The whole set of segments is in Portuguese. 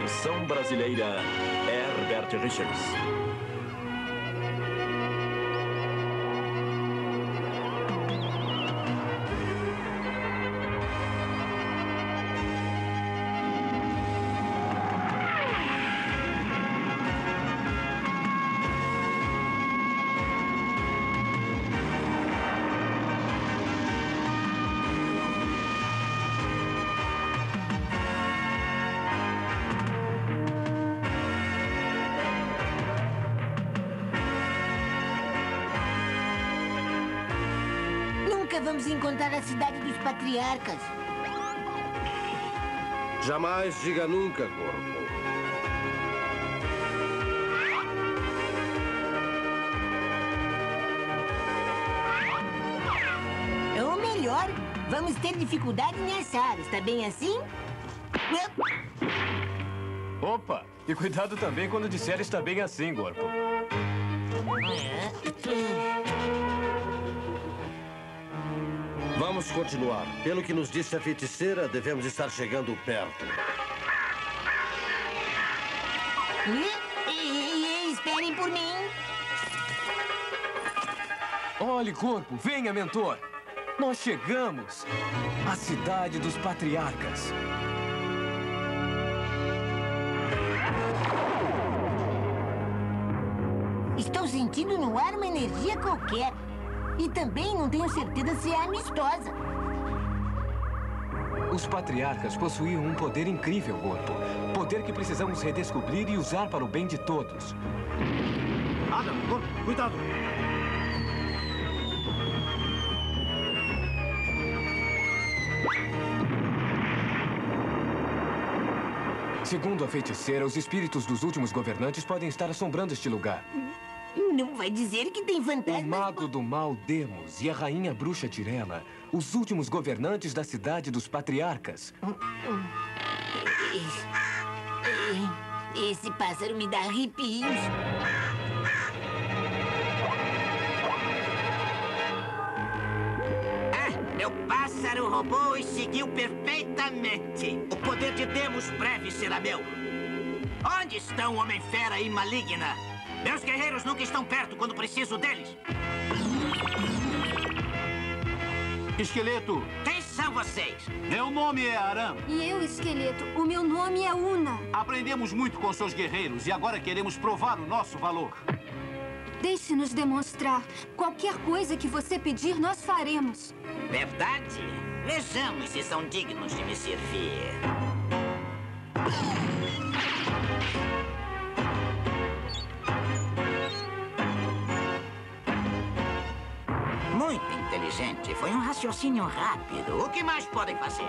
Versão brasileira, Herbert Richards. Vamos encontrar a cidade dos patriarcas. Jamais diga nunca, Gorpo. Ou melhor, vamos ter dificuldade em achar. Está bem assim? Opa! E cuidado também quando disser está bem assim, Gorpo. Vamos continuar. Pelo que nos disse a feiticeira, devemos estar chegando perto. Esperem por mim. Olhe, Corpo. Venha, mentor. Nós chegamos à cidade dos patriarcas. Estou sentindo no ar uma energia qualquer. E também não tenho certeza se é amistosa. Os patriarcas possuíam um poder incrível, Gorpo. Poder que precisamos redescobrir e usar para o bem de todos. Adam, Gorpo, cuidado! Segundo a feiticeira, os espíritos dos últimos governantes podem estar assombrando este lugar. Não vai dizer que tem fantasmas... O mago do mal, Demos, e a rainha bruxa Tirella, os últimos governantes da cidade dos patriarcas. Esse pássaro me dá arrepios. Ah, meu pássaro roubou e seguiu perfeitamente. O poder de Demos breve será meu. Onde estão Homem-Fera e Maligna? Meus guerreiros nunca estão perto quando preciso deles. Esqueleto. Quem são vocês? Meu nome é Aram. E eu, Esqueleto. O meu nome é Una. Aprendemos muito com seus guerreiros e agora queremos provar o nosso valor. Deixe-nos demonstrar. Qualquer coisa que você pedir, nós faremos. Verdade? Vejamos se são dignos de me servir. Muito inteligente. Foi um raciocínio rápido. O que mais podem fazer?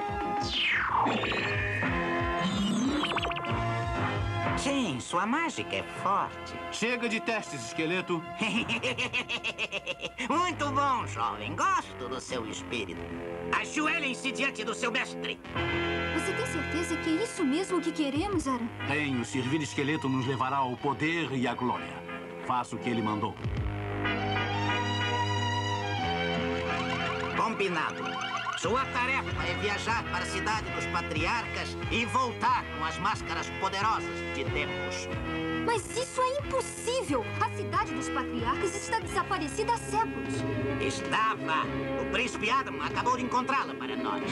Sim, sua mágica é forte. Chega de testes, Esqueleto. Muito bom, jovem. Gosto do seu espírito. Ajoelhem-se diante do seu mestre. Você tem certeza que é isso mesmo que queremos, Aran? Tenho. Servir Esqueleto nos levará ao poder e à glória. Faça o que ele mandou. Combinado. Sua tarefa é viajar para a cidade dos patriarcas e voltar com as máscaras poderosas de Demos. Mas isso é impossível! A cidade dos patriarcas está desaparecida há séculos. Estava. O príncipe Adam acabou de encontrá-la para nós.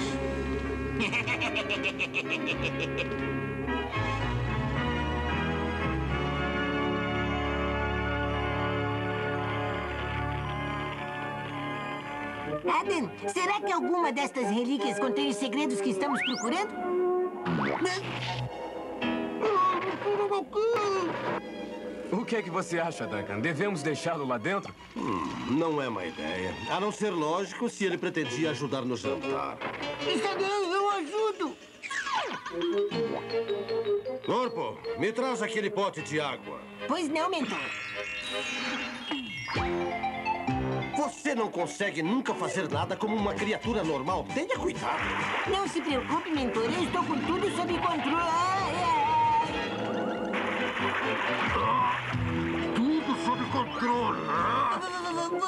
Adam, será que alguma destas relíquias contém os segredos que estamos procurando? O que é que você acha, Duncan? Devemos deixá-lo lá dentro? Não é uma ideia. A não ser lógico se ele pretendia ajudar no jantar. Está bem, eu ajudo! Corpo, me traz aquele pote de água. Pois não, mentor. Você não consegue nunca fazer nada como uma criatura normal. Tenha cuidado. Não se preocupe, mentor. Eu estou com tudo sob controle. Tudo sob controle.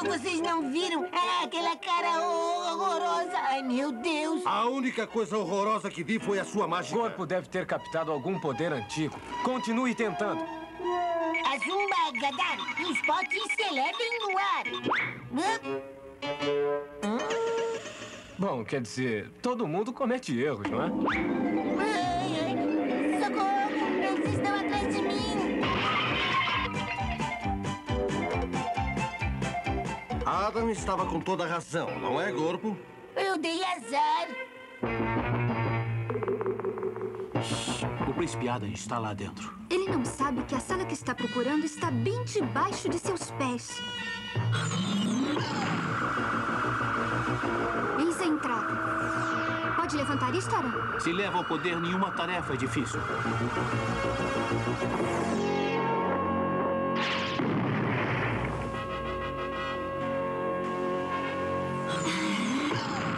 Vocês não viram? Ah, aquela cara horrorosa. Ai, meu Deus. A única coisa horrorosa que vi foi a sua mágica. O corpo deve ter captado algum poder antigo. Continue tentando. Azumba, Gadari, esporte se elevem no ar. Bom, quer dizer, todo mundo comete erros, não é? Ai, ai, socorro, eles estão atrás de mim. Adam estava com toda a razão, não é, Gorpo? Eu dei azar. O príncipe Adam está lá dentro. Ele não sabe que a sala que está procurando está bem debaixo de seus pés. Eis a entrada. Pode levantar isto, Aram? Se leva ao poder, nenhuma tarefa é difícil.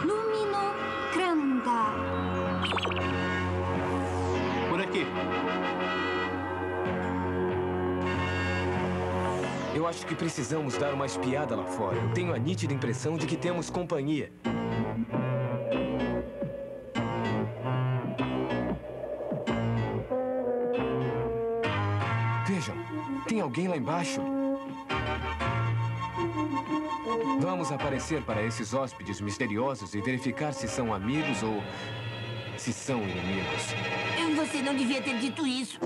Lumino Granda. Por aqui. Eu acho que precisamos dar uma espiada lá fora. Eu tenho a nítida impressão de que temos companhia. Vejam, tem alguém lá embaixo. Vamos aparecer para esses hóspedes misteriosos e verificar se são amigos ou se são inimigos. Você não devia ter dito isso.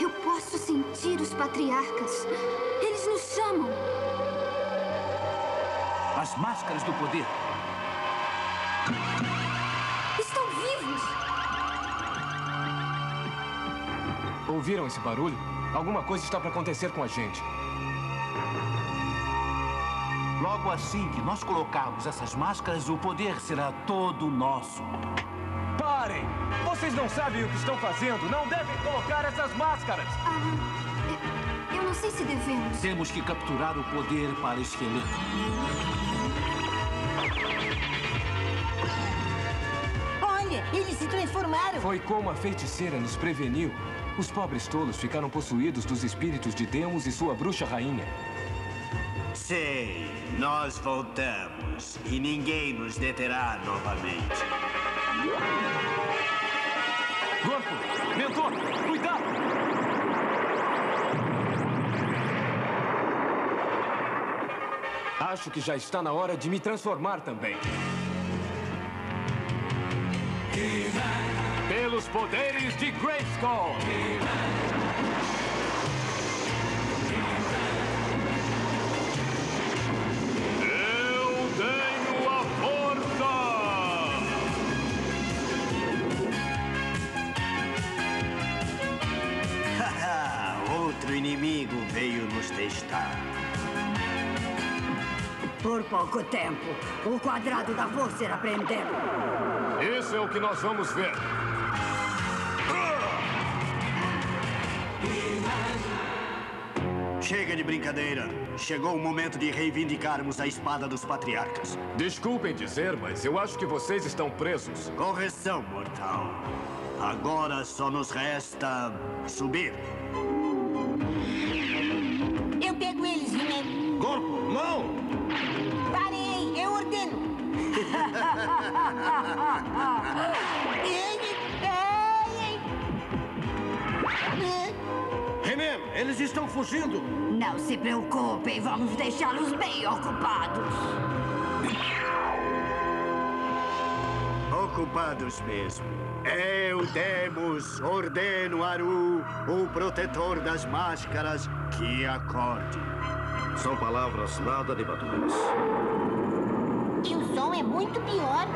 Eu posso sentir os patriarcas. Eles nos chamam. As máscaras do poder. Estão vivos. Ouviram esse barulho? Alguma coisa está para acontecer com a gente. Logo assim que nós colocarmos essas máscaras, o poder será todo nosso. Parem! Vocês não sabem o que estão fazendo. Não devem colocar essas máscaras. Ah, eu não sei se devemos. Temos que capturar o poder para Esqueleto. Olha, eles se transformaram. Foi como a feiticeira nos preveniu. Os pobres tolos ficaram possuídos dos espíritos de Demos e sua bruxa rainha. Sei, nós voltamos e ninguém nos deterá novamente. Gorpo, mentor, cuidado! Acho que já está na hora de me transformar também. Pelos poderes de Grayskull. Eu tenho a força! Outro inimigo veio nos testar. Por pouco tempo, o quadrado da força irá prender. Isso é o que nós vamos ver. Chega de brincadeira. Chegou o momento de reivindicarmos a espada dos patriarcas. Desculpem dizer, mas eu acho que vocês estão presos. Correção, mortal. Agora só nos resta subir. Eu pego eles, He-Man. Gorpo, não! Parei, eu ordeno. Remem, eles estão fugindo. Não se preocupem, vamos deixá-los bem ocupados. Ocupados mesmo. Eu, Demos, ordeno Aru, o protetor das máscaras, que acorde. São palavras nada debaturas. E o som é muito pior.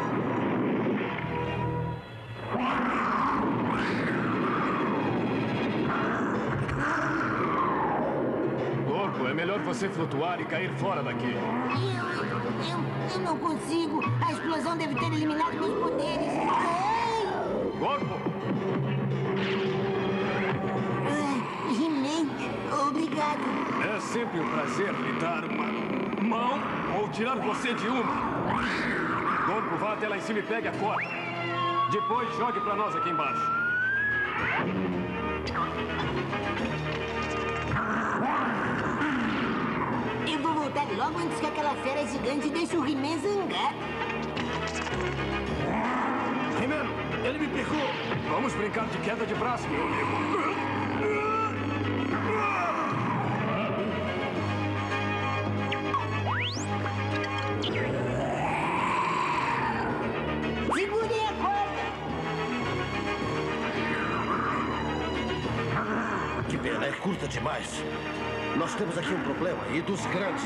É melhor você flutuar e cair fora daqui. Eu não consigo. A explosão deve ter eliminado meus poderes. Ei! Corpo! He-Man, obrigado. É sempre um prazer lhe dar uma mão ou tirar você de uma. Gorpo, vá até lá em cima e pegue a corda. Depois jogue pra nós aqui embaixo. Eu vou voltar logo antes que aquela fera gigante deixe o He-Man zangar. He-Man, ele me pegou. Vamos brincar de queda de braço, meu amigo. Ela é curta demais. Nós temos aqui um problema, e dos grandes.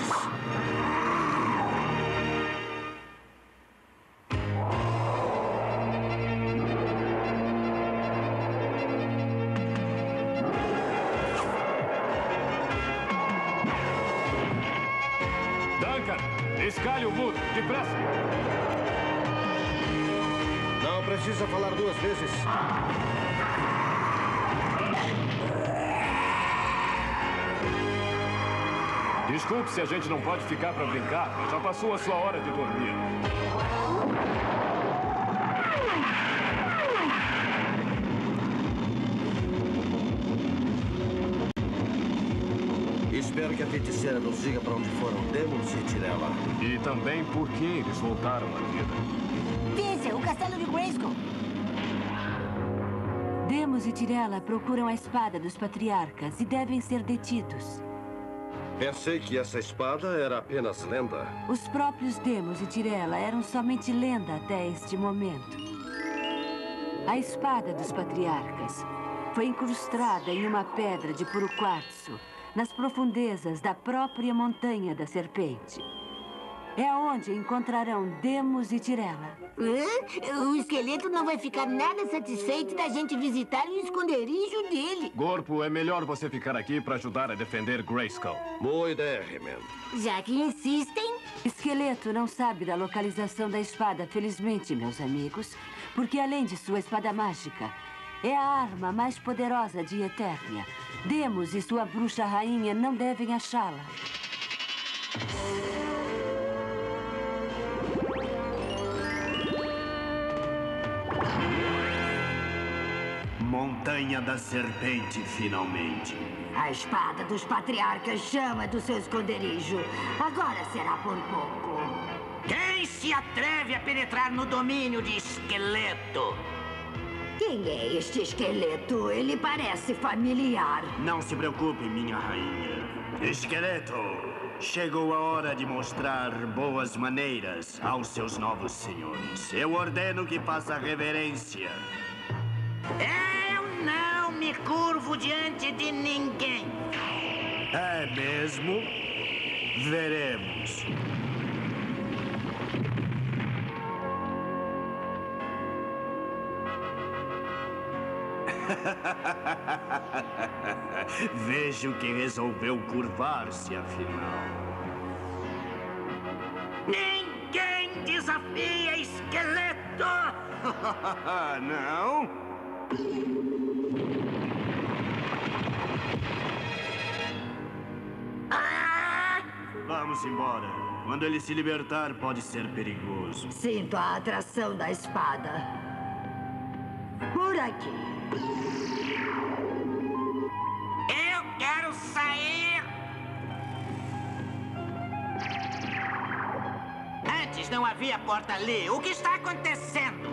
Duncan, escalhe o muro, depressa. Não precisa falar duas vezes. Desculpe se a gente não pode ficar para brincar, mas já passou a sua hora de dormir. Espero que a feiticeira nos diga para onde foram Demos e Tirella. E também por que eles voltaram à vida. Veja, o castelo de Grayskull. Demos e Tirella procuram a espada dos patriarcas e devem ser detidos. Pensei que essa espada era apenas lenda. Os próprios Demos e Tirella eram somente lenda até este momento. A espada dos patriarcas foi incrustada em uma pedra de puro quartzo, nas profundezas da própria montanha da Serpente. É onde encontrarão Demos e Tirella. O esqueleto não vai ficar nada satisfeito da gente visitar o esconderijo dele. Gorpo, é melhor você ficar aqui para ajudar a defender Grayskull. Boa ideia, He-Man. Já que insistem... Esqueleto não sabe da localização da espada, felizmente, meus amigos. Porque além de sua espada mágica, é a arma mais poderosa de Eternia. Demos e sua bruxa rainha não devem achá-la. Montanha da Serpente, finalmente. A espada dos patriarcas chama do seu esconderijo. Agora será por pouco. Quem se atreve a penetrar no domínio de Esqueleto? Quem é este Esqueleto? Ele parece familiar. Não se preocupe, minha rainha. Esqueleto, chegou a hora de mostrar boas maneiras aos seus novos senhores. Eu ordeno que faça reverência. Eu não me curvo diante de ninguém. É mesmo? Veremos. Vejo que resolveu curvar-se, afinal. Ninguém desafia Esqueleto! Não? Vamos embora. Quando ele se libertar, pode ser perigoso. Sinto a atração da espada. Por aqui. Eu quero sair. Antes não havia porta ali. O que está acontecendo?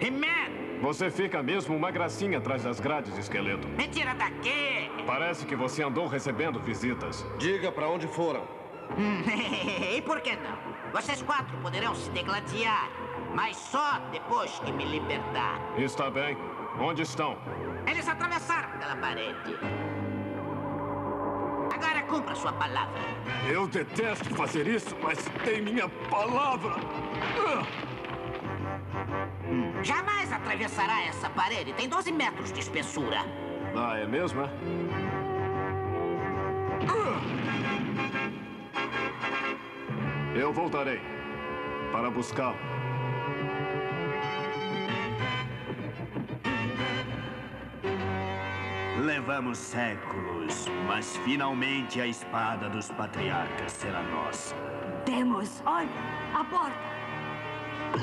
He-Man! Você fica mesmo uma gracinha atrás das grades, Esqueleto. Me tira daqui! Parece que você andou recebendo visitas. Diga pra onde foram. E por que não? Vocês quatro poderão se degladiar, mas só depois que me libertar. Está bem. Onde estão? Eles atravessaram pela parede. Agora cumpra sua palavra. Eu detesto fazer isso, mas tem minha palavra. Jamais atravessará essa parede. Tem 12 metros de espessura. Ah, é mesmo, é? Eu voltarei para buscá-lo. Levamos séculos, mas finalmente a espada dos patriarcas será nossa. Demos, olha, a porta!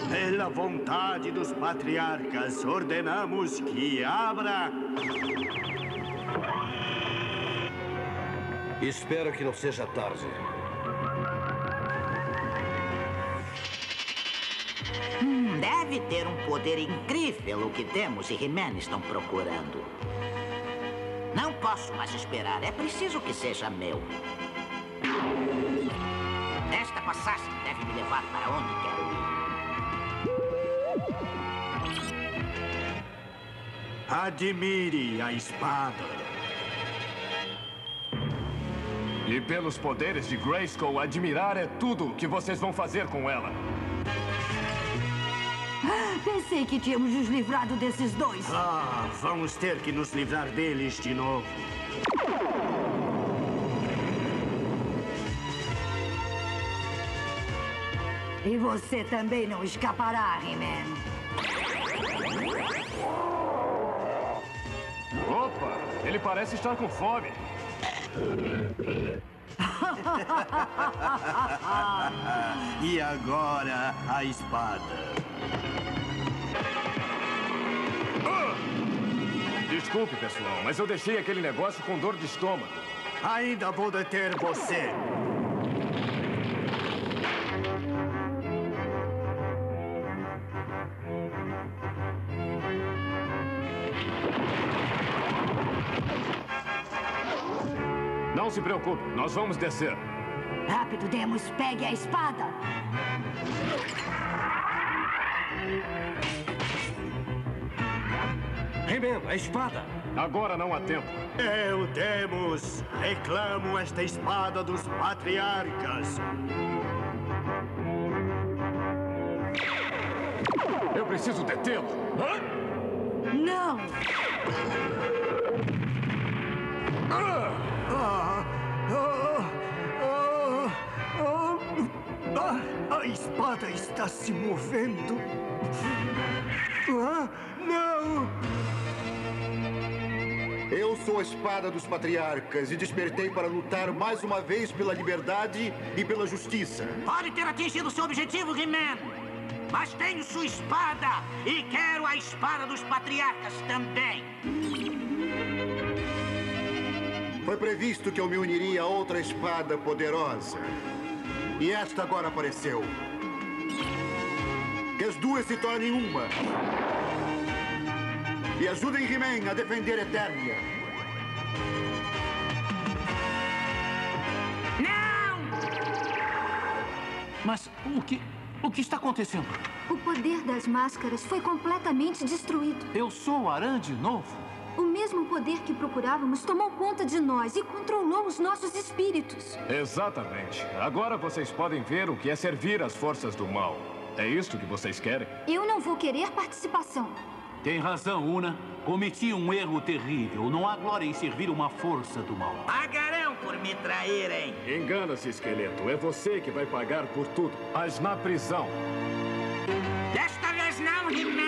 Pela vontade dos patriarcas, ordenamos que abra... Espero que não seja tarde. Deve ter um poder incrível o que Demos e He-Man estão procurando. Não posso mais esperar. É preciso que seja meu. Esta passagem deve me levar para onde quero ir. Admire a espada. E pelos poderes de Grayskull, admirar é tudo o que vocês vão fazer com ela. Pensei que tínhamos nos livrado desses dois. Ah, vamos ter que nos livrar deles de novo. E você também não escapará, He-Man. Opa, ele parece estar com fome. E agora a espada. Desculpe, pessoal, mas eu deixei aquele negócio com dor de estômago. Ainda vou deter você. Não se preocupe, nós vamos descer. Rápido, Demos, pegue a espada. He-Man, a espada! Agora não há tempo. Eu, Demos, reclamo esta espada dos patriarcas. Eu preciso detê-lo. Não! A espada está se movendo. Não! Eu sou a espada dos patriarcas e despertei para lutar mais uma vez pela liberdade e pela justiça. Pode ter atingido seu objetivo, He-Man, mas tenho sua espada e quero a espada dos patriarcas também. Foi previsto que eu me uniria a outra espada poderosa. E esta agora apareceu. Que as duas se tornem uma. E ajudem He-Man a defender Eternia. Não! Mas o que está acontecendo? O poder das máscaras foi completamente destruído. Eu sou Aran de novo? O mesmo poder que procurávamos tomou conta de nós e controlou os nossos espíritos. Exatamente. Agora vocês podem ver o que é servir às forças do mal. É isso que vocês querem? Eu não vou querer participação. Tem razão, Una. Cometi um erro terrível. Não há glória em servir uma força do mal. Pagarão por me traírem. Engana-se, Esqueleto. É você que vai pagar por tudo. Mas na prisão. Desta vez não, He-Man.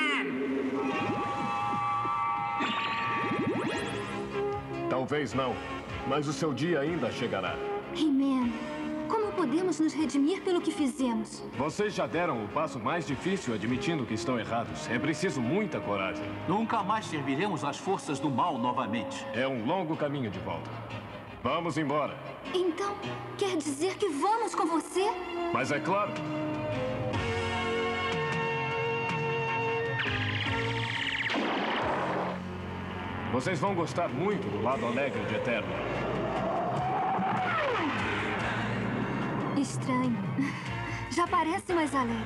Talvez não. Mas o seu dia ainda chegará. He-Man, como podemos nos redimir pelo que fizemos? Vocês já deram o passo mais difícil admitindo que estão errados. É preciso muita coragem. Nunca mais serviremos às forças do mal novamente. É um longo caminho de volta. Vamos embora. Então, quer dizer que vamos com você? Mas é claro. Vocês vão gostar muito do lado alegre de Eternia. Estranho. Já parece mais alegre.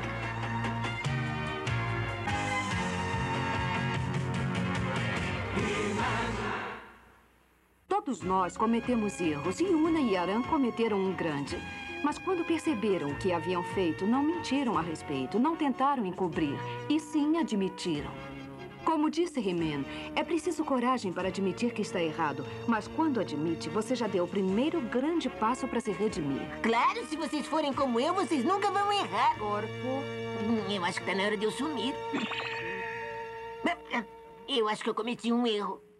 Todos nós cometemos erros e Una e Aram cometeram um grande. Mas quando perceberam o que haviam feito, não mentiram a respeito, não tentaram encobrir, e sim admitiram. Como disse He-Man, é preciso coragem para admitir que está errado. Mas quando admite, você já deu o primeiro grande passo para se redimir. Claro, se vocês forem como eu, vocês nunca vão errar. Gorpo, eu acho que está na hora de eu sumir. Eu acho que eu cometi um erro.